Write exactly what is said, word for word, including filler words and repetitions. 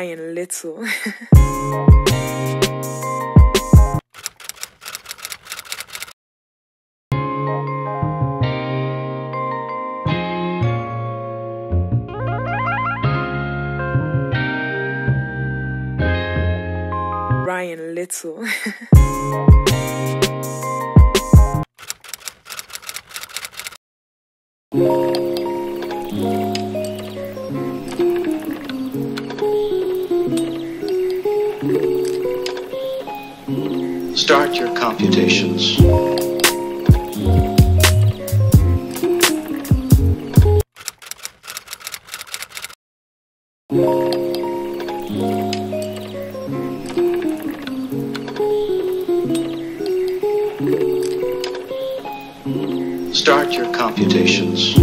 Brian Little. Brian Little. Start your computations. Start your computations.